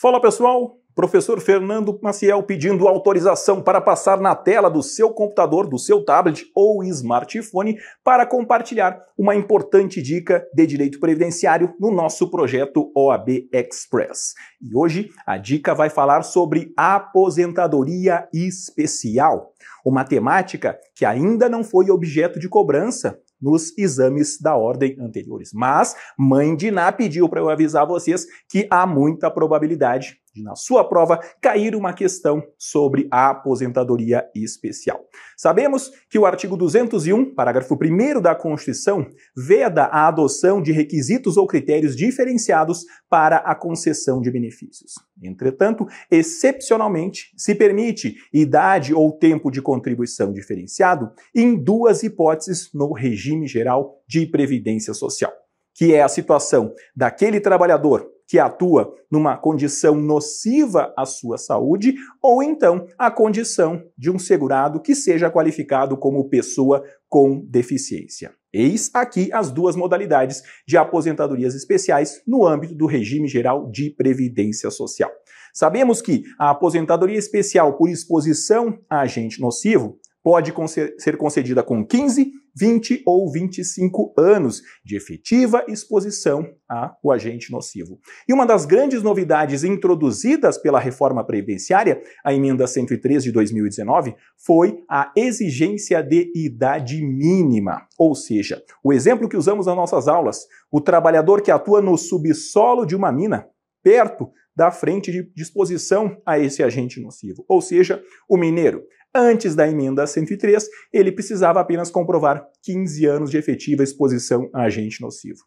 Fala pessoal, professor Fernando Maciel pedindo autorização para passar na tela do seu computador, do seu tablet ou smartphone para compartilhar uma importante dica de direito previdenciário no nosso projeto OAB Express. E hoje a dica vai falar sobre aposentadoria especial, uma temática que ainda não foi objeto de cobrança nos exames da ordem anteriores. Mas Mãe Dinah pediu para eu avisar vocês que há muita probabilidade de, na sua prova, cair uma questão sobre a aposentadoria especial. Sabemos que o artigo 201, parágrafo 1º da Constituição, veda a adoção de requisitos ou critérios diferenciados para a concessão de benefícios. Entretanto, excepcionalmente, se permite idade ou tempo de contribuição diferenciado em duas hipóteses no regime geral de previdência social, que é a situação daquele trabalhador que atua numa condição nociva à sua saúde, ou então a condição de um segurado que seja qualificado como pessoa com deficiência. Eis aqui as duas modalidades de aposentadorias especiais no âmbito do regime geral de previdência social. Sabemos que a aposentadoria especial por exposição a agente nocivo pode ser concedida com 15, 20 ou 25 anos de efetiva exposição ao agente nocivo. E uma das grandes novidades introduzidas pela reforma previdenciária, a Emenda 103 de 2019, foi a exigência de idade mínima. Ou seja, o exemplo que usamos nas nossas aulas, o trabalhador que atua no subsolo de uma mina, perto da frente de exposição a esse agente nocivo, ou seja, o mineiro. Antes da emenda 103, ele precisava apenas comprovar 15 anos de efetiva exposição a agente nocivo.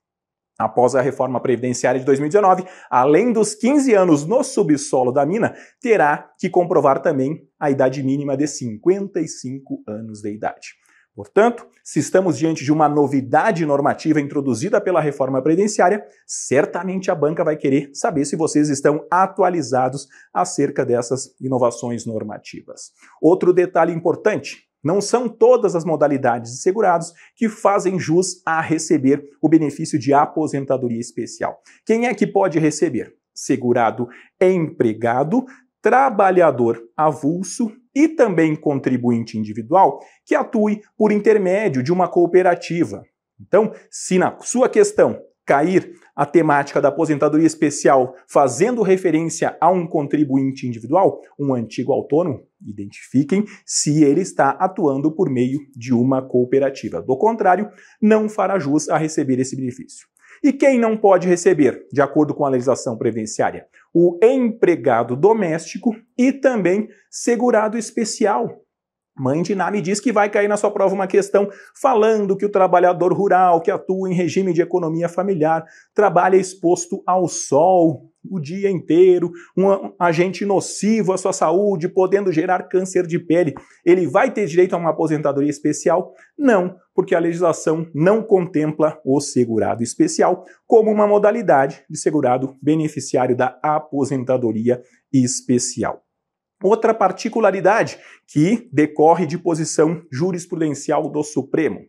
Após a reforma previdenciária de 2019, além dos 15 anos no subsolo da mina, terá que comprovar também a idade mínima de 55 anos de idade. Portanto, se estamos diante de uma novidade normativa introduzida pela reforma previdenciária, certamente a banca vai querer saber se vocês estão atualizados acerca dessas inovações normativas. Outro detalhe importante, não são todas as modalidades de segurados que fazem jus a receber o benefício de aposentadoria especial. Quem é que pode receber? Segurado empregado, trabalhador avulso e também contribuinte individual que atue por intermédio de uma cooperativa. Então, se na sua questão cair a temática da aposentadoria especial fazendo referência a um contribuinte individual, um antigo autônomo, identifiquem se ele está atuando por meio de uma cooperativa. Do contrário, não fará jus a receber esse benefício. E quem não pode receber, de acordo com a legislação previdenciária? O empregado doméstico e também segurado especial. Mãe Dinah me diz que vai cair na sua prova uma questão falando que o trabalhador rural que atua em regime de economia familiar trabalha exposto ao sol o dia inteiro, um agente nocivo à sua saúde, podendo gerar câncer de pele. Ele vai ter direito a uma aposentadoria especial? Não, porque a legislação não contempla o segurado especial como uma modalidade de segurado beneficiário da aposentadoria especial. Outra particularidade que decorre de posição jurisprudencial do Supremo.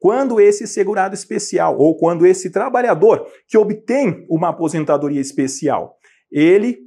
Quando esse segurado especial, ou quando esse trabalhador que obtém uma aposentadoria especial, ele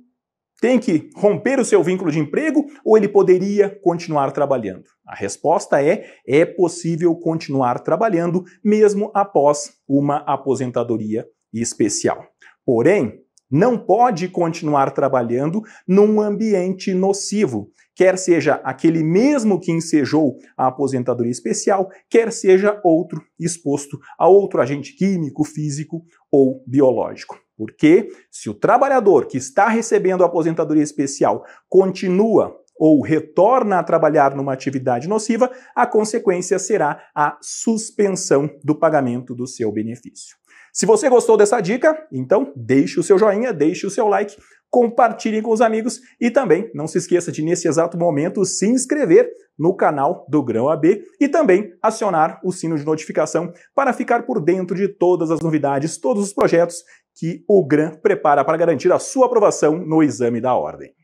tem que romper o seu vínculo de emprego ou ele poderia continuar trabalhando? A resposta é possível continuar trabalhando mesmo após uma aposentadoria especial. Porém, não pode continuar trabalhando num ambiente nocivo, quer seja aquele mesmo que ensejou a aposentadoria especial, quer seja outro exposto a outro agente químico, físico ou biológico. Porque se o trabalhador que está recebendo a aposentadoria especial continua ou retorna a trabalhar numa atividade nociva, a consequência será a suspensão do pagamento do seu benefício. Se você gostou dessa dica, então deixe o seu joinha, deixe o seu like, compartilhe com os amigos e também não se esqueça de, nesse exato momento, se inscrever no canal do Gran OAB e também acionar o sino de notificação para ficar por dentro de todas as novidades, todos os projetos que o Gran prepara para garantir a sua aprovação no exame da ordem.